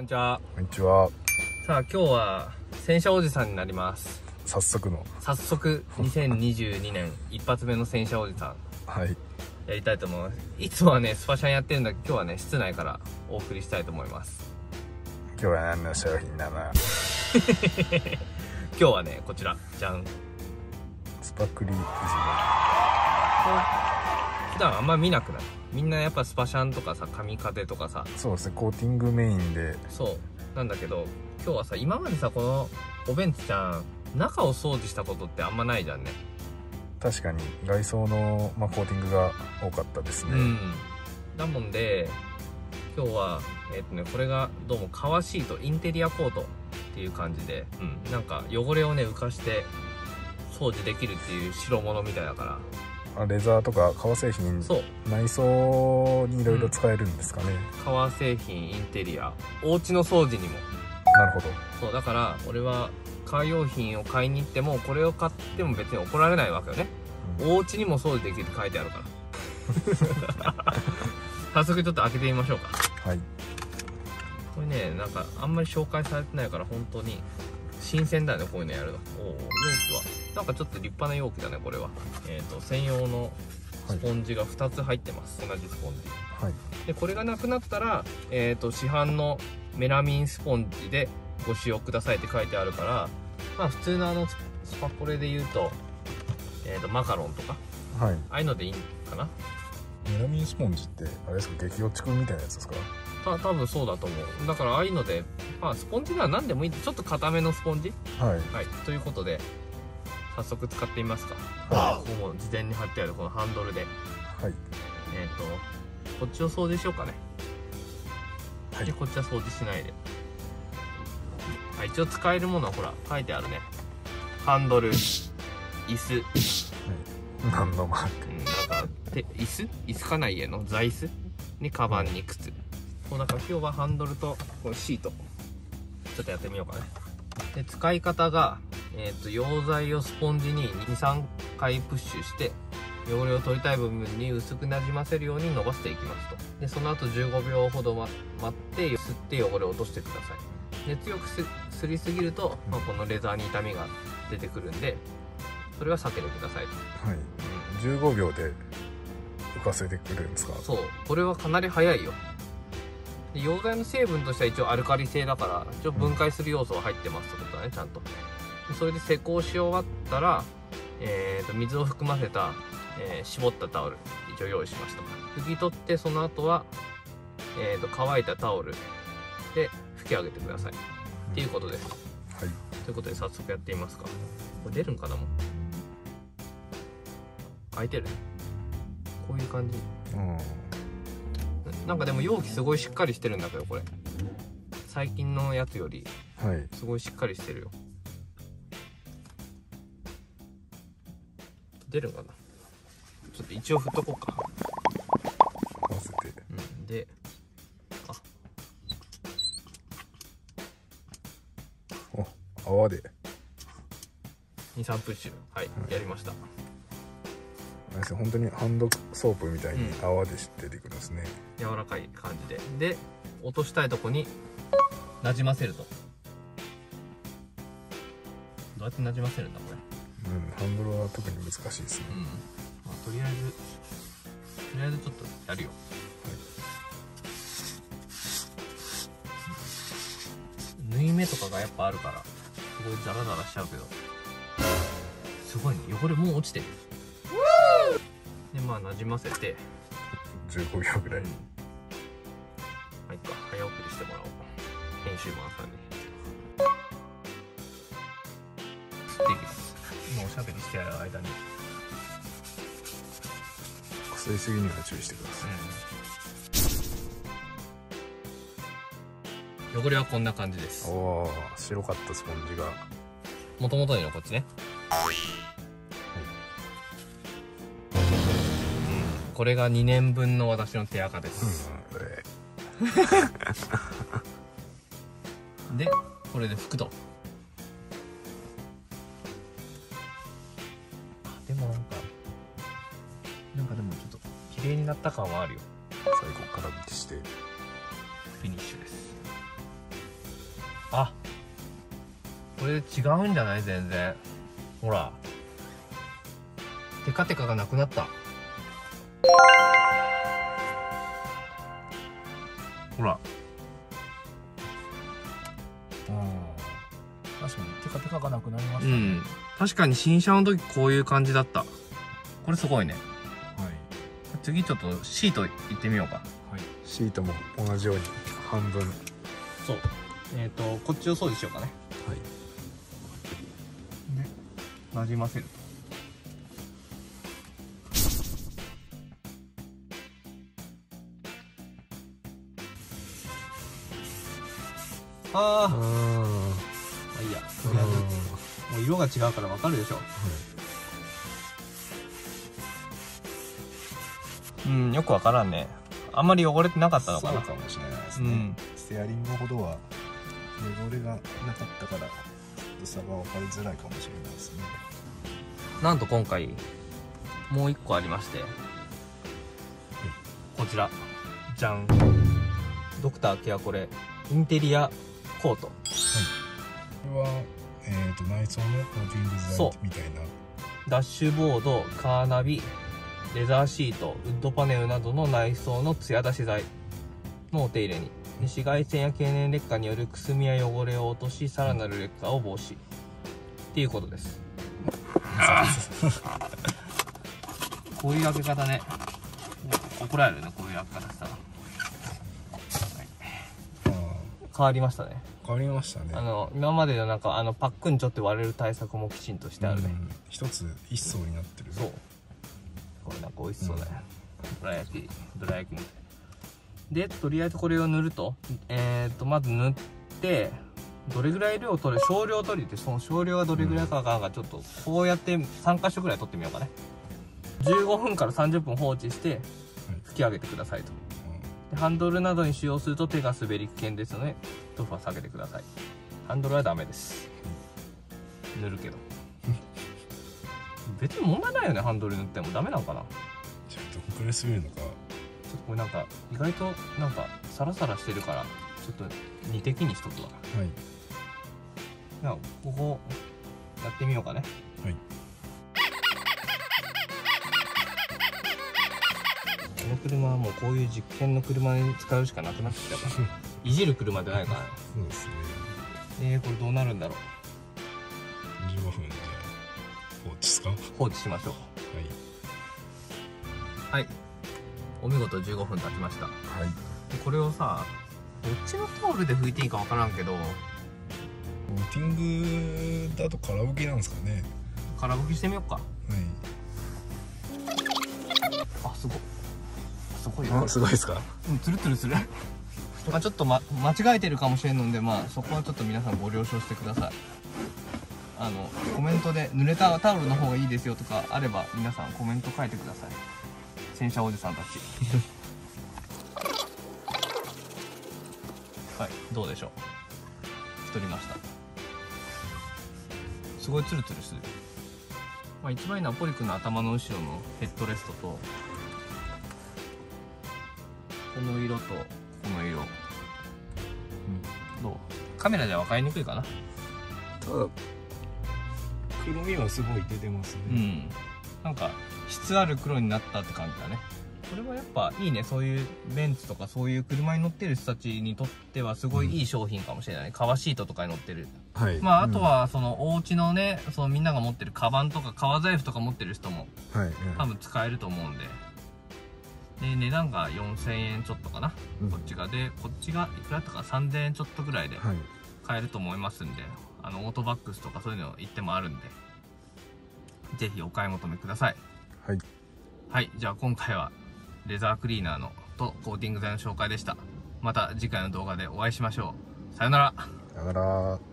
こんにちは。こんにちは。さあ、今日は洗車おじさんになります。早速2022年一発目の洗車おじさん。はい。やりたいと思います。いつもはねスパシャンやってるんだけど、今日はね室内からお送りしたいと思います。今日は何の商品なの？今日はねこちらじゃん。スパクリーズ。普段あんま見なくない？みんなやっぱスパシャンとかさ、髪風とかさ、そうですね、コーティングメインで、そうなんだけど、今日はさ、今までさ、このおベンツちゃん中を掃除したことってあんまないじゃんね。確かに外装の、コーティングが多かったですね、うん、だもんで今日はこれがどうもカワーシートインテリアコートっていう感じで、うん、なんか汚れをね浮かして掃除できるっていう代物みたいだから、レザーとか革製品、内装にいろいろ使えるんですかね、うん、革製品、インテリア、お家の掃除にも。なるほど。そうだから俺はカー用品を買いに行ってもこれを買っても別に怒られないわけよね、うん、お家にも掃除できるって書いてあるから早速ちょっと開けてみましょうか。はい、これね、なんかあんまり紹介されてないから本当に新鮮だよね、こういうのやるの。おお、容器はなんかちょっと立派な容器だね、これは。専用のスポンジが2つ入ってます、はい、同じスポンジ、はい、でこれがなくなったら、市販のメラミンスポンジでご使用くださいって書いてあるから、普通のスパコレでいうと、マカロンとか、はい、ああいうのでいいかな。メラミンスポンジってあれですか、激落ちくんみたいなやつですか？多分そうだと思う。だからああいうので、スポンジなら何でもいい。ちょっと固めのスポンジ、はい、はい、ということで早速使ってみますか。ここも事前に貼ってあるこのハンドルで、はい、こっちを掃除しようかね、はい、でこっちは掃除しないで、はい、一応使えるものはほら書いてあるね。ハンドル、椅子、はい、何のマーク、なんか椅子かな、家の座椅子にカバンに靴、なんか今日はハンドルとこのシートちょっとやってみようかね。で使い方が、溶剤をスポンジに2、3回プッシュして汚れを取りたい部分に薄くなじませるように伸ばしていきますと。でその後15秒ほど待ってすって汚れを落としてください。で強くすりすぎると、このレザーに痛みが出てくるんで、それは避けてくださいと。はい、15秒で浮かせてくれるんですか？そう、これはかなり早いよ。溶剤の成分としては一応アルカリ性だから、分解する要素は入ってますってことだね、ちゃんと。それで施工し終わったら、水を含ませた、絞ったタオル一応用意しました。拭き取って、その後は、乾いたタオルで拭き上げてください、っていうことです、はい、ということで早速やってみますか。これ出るんかな、もう開いてる、こういう感じ、なんかでも容器すごいしっかりしてるんだけど、これ最近のやつよりすごいしっかりしてるよ、はい、出るかな、ちょっと一応振っとこうか、合わせて、うん、で、泡で2、3プッシュ、はい、はい、やりました。本当にハンドソープみたいに泡で出てくるんですね、柔らかい感じで落としたいとこになじませると。どうやってなじませるんだこれ、うん、ハンドルは特に難しいですね、うん、とりあえずちょっとやるよ、はい、縫い目とかがやっぱあるからすごいザラザラしちゃうけど、すごいね、汚れもう落ちてる。でなじませて15秒ぐらいに、はい、早送りしてもらおう、編集マンさんに。今おしゃべりしてやる間にこすりすぎには注意してください、うん、汚れはこんな感じです。おー、白かったスポンジがもともとのこっちね、これが2年分の私の手垢です、で、これで拭くと。でもなんかでもちょっと綺麗になった感はあるよ。最後から見てしてフィニッシュです。あ、これ違うんじゃない？全然。ほら、テカテカがなくなった。ほら、確かにテカテカがなくなりましたね。うん、確かに新車の時こういう感じだった。これすごいね。はい、次ちょっとシートいってみようか。はい、シートも同じように半分。そう、こっちを掃除しようかね。はい、でなじませる。あー、まあいいや、とりあえずもう色が違うから分かるでしょ。うん、うん、よく分からんね。あんまり汚れてなかったのかな。そうかもしれないですね。うん、ステアリングほどは汚れがなかったから、差が分かりづらいかもしれないですね。なんと今回もう一個ありまして、こちらじゃん、ドクターケアコレインテリアコート。はい、これは、内装のコーティング材みたいな。ダッシュボード、カーナビ、レザーシート、ウッドパネルなどの内装の艶出し材のお手入れに、紫外線や経年劣化によるくすみや汚れを落とし、さらなる劣化を防止っていうことです。こういう開け方ね、怒られるね、こういう開け方したら。変わりましたね。変わりましたね。今までのなんかパックンチョって割れる対策もきちんとしてあるね。一つ一層になってる。そう、これなんか美味しそうだね。どら焼きみたいで、とりあえずこれを塗ると、まず塗って、どれぐらい量を取る、少量取りって、その少量がどれぐらいかが、ちょっとこうやって3箇所ぐらい取ってみようかね。15分から30分放置して拭き上げてくださいと。ハンドルなどに使用すると手が滑り危険ですので、塗布は避けてください。ハンドルはダメです。塗るけど別に問題ないよね。ハンドル塗ってもダメなのかな。ちょっとこれ滑るのか。ちょっとこれなんか意外となんかサラサラしてるから、ちょっと2滴にしとくわ。はい、じゃあここやってみようかね。はい、この車はもうこういう実験の車に使うしかなくなってきたからいじる車じゃないから。そうですね。これどうなるんだろう。15分で放置ですか。放置しましょう。はい、はい、お見事、15分経ちました。はい、でこれをさ、どっちのタオルで拭いていいか分からんけど、コーティングだと空拭きなんですかね。空拭きしてみようか。はい、あ、すごいすごいですか。うん、つるつるする。ちょっと、間違えてるかもしれんので、そこはちょっと皆さんご了承してください。コメントで濡れたタオルの方がいいですよとかあれば、皆さんコメント書いてください。洗車おじさんたち。はい、どうでしょう。太りました。すごいつるつるする。一番いいのはポリ君の頭の後ろのヘッドレストと。この色とこの色、うん、どう？カメラでは分かりにくいかな。ただ黒みはすごい出てますね。うん、なんか質ある黒になったって感じだね。これはやっぱいいね。そういうベンツとかそういう車に乗ってる人たちにとってはすごいいい商品かもしれない、ね。革シートとかに乗ってる。はい、あとはそのお家のね、そのみんなが持ってるカバンとか革財布とか持ってる人も、はい、多分使えると思うんで。で、値段が4000円ちょっとかな、うん、こっちがで、こっちがいくらとか3000円ちょっとぐらいで買えると思いますんで、はい、オートバックスとかそういうの行ってもあるんで、ぜひお買い求めください。はい、はい、じゃあ今回はレザークリーナーのとコーティング剤の紹介でした。また次回の動画でお会いしましょう。さよなら。さよなら。